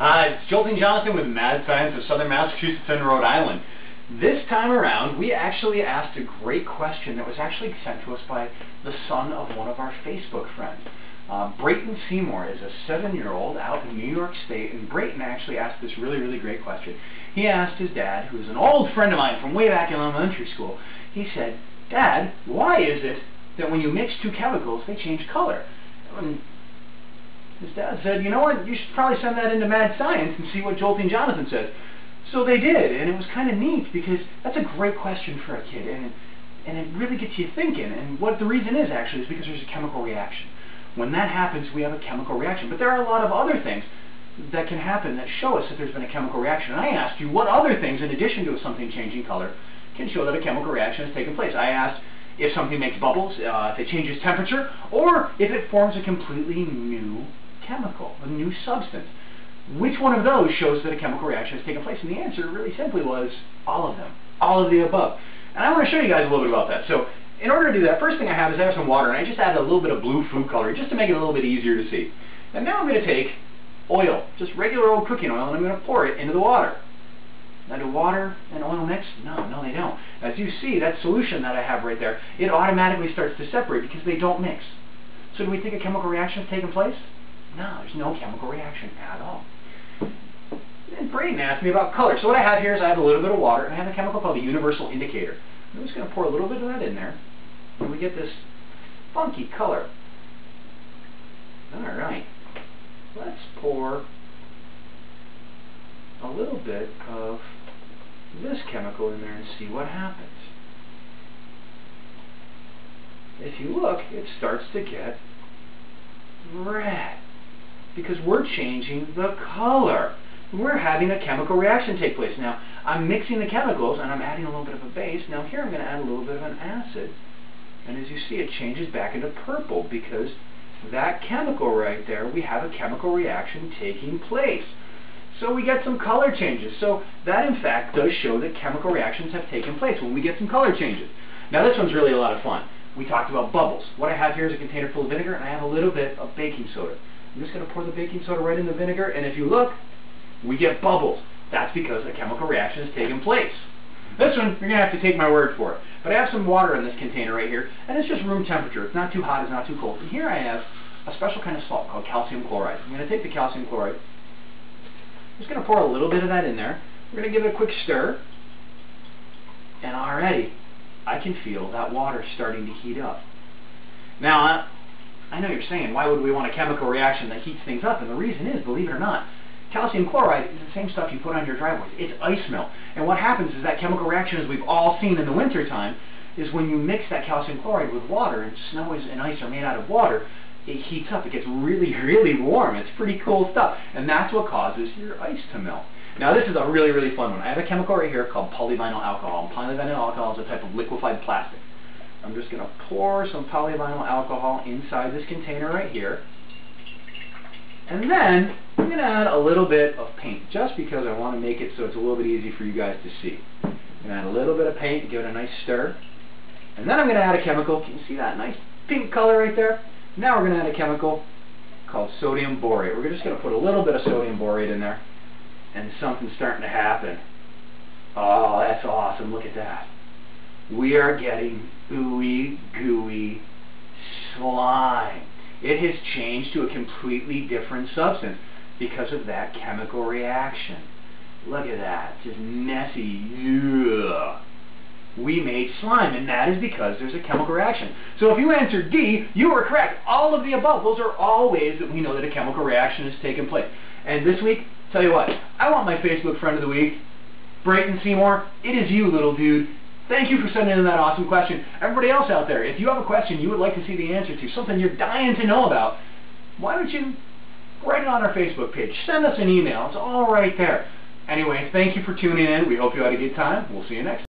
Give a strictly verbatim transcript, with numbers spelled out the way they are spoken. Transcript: Uh, it's Jolting Jonathan with Mad Science of Southern Massachusetts and Rhode Island. This time around, we actually asked a great question that was actually sent to us by the son of one of our Facebook friends. Uh, Brayton Seymour is a seven-year-old out in New York State, and Brayton actually asked this really, really great question. He asked his dad, who is an old friend of mine from way back in elementary school, he said, "Dad, why is it that when you mix two chemicals, they change color?" And his dad said, "You know what, you should probably send that into Mad Science and see what Jolting Jonathan says." So they did, and it was kind of neat, because that's a great question for a kid, and, and it really gets you thinking. And what the reason is, actually, is because there's a chemical reaction. When that happens, we have a chemical reaction. But there are a lot of other things that can happen that show us that there's been a chemical reaction. And I asked you what other things, in addition to something changing color, can show that a chemical reaction has taken place. I asked if something makes bubbles, uh, if it changes temperature, or if it forms a completely new chemical, a new substance. Which one of those shows that a chemical reaction has taken place? And the answer really simply was all of them, all of the above. And I want to show you guys a little bit about that. So in order to do that, first thing I have is I have some water, and I just added a little bit of blue food coloring just to make it a little bit easier to see. And now I'm going to take oil, just regular old cooking oil, and I'm going to pour it into the water. Now, do water and oil mix? No, no they don't. As you see, that solution that I have right there, it automatically starts to separate because they don't mix. So do we think a chemical reaction has taken place? No, there's no chemical reaction at all. And Brayton asked me about color. So what I have here is I have a little bit of water, and I have a chemical called the Universal Indicator. I'm just going to pour a little bit of that in there, and we get this funky color. All right. Let's pour a little bit of this chemical in there and see what happens. If you look, it starts to get red, because we're changing the color. We're having a chemical reaction take place. Now, I'm mixing the chemicals, and I'm adding a little bit of a base. Now here I'm going to add a little bit of an acid. And as you see, it changes back into purple, because that chemical right there, we have a chemical reaction taking place. So we get some color changes. So that, in fact, does show that chemical reactions have taken place when we get some color changes. Now this one's really a lot of fun. We talked about bubbles. What I have here is a container full of vinegar, and I have a little bit of baking soda. I'm just going to pour the baking soda right in the vinegar, and if you look, we get bubbles. That's because a chemical reaction has taken place. This one, you're going to have to take my word for it. But I have some water in this container right here, and it's just room temperature. It's not too hot, it's not too cold. And here I have a special kind of salt called calcium chloride. I'm going to take the calcium chloride. I'm just going to pour a little bit of that in there. We're going to give it a quick stir. And already, I can feel that water starting to heat up. Now, I know you're saying, why would we want a chemical reaction that heats things up? And the reason is, believe it or not, calcium chloride is the same stuff you put on your driveways. It's ice melt. And what happens is that chemical reaction, as we've all seen in the wintertime, is when you mix that calcium chloride with water, and snow is, and ice are made out of water, it heats up. It gets really, really warm. It's pretty cool stuff. And that's what causes your ice to melt. Now this is a really, really fun one. I have a chemical right here called polyvinyl alcohol. And polyvinyl alcohol is a type of liquefied plastic. I'm just going to pour some polyvinyl alcohol inside this container right here. And then I'm going to add a little bit of paint, just because I want to make it so it's a little bit easy for you guys to see. I'm going to add a little bit of paint, give it a nice stir. And then I'm going to add a chemical. Can you see that nice pink color right there? Now we're going to add a chemical called sodium borate. We're just going to put a little bit of sodium borate in there, and something's starting to happen. Oh, that's awesome. Look at that. We are getting ooey, gooey slime. It has changed to a completely different substance because of that chemical reaction. Look at that. Just messy. Ugh. We made slime, and that is because there's a chemical reaction. So if you answered D, you were correct. All of the above. Those are all ways that we know that a chemical reaction has taken place. And this week, tell you what, I want my Facebook friend of the week, Brayton Seymour. It is you, little dude. Thank you for sending in that awesome question. Everybody else out there, if you have a question you would like to see the answer to, something you're dying to know about, why don't you write it on our Facebook page? Send us an email. It's all right there. Anyway, thank you for tuning in. We hope you had a good time. We'll see you next time.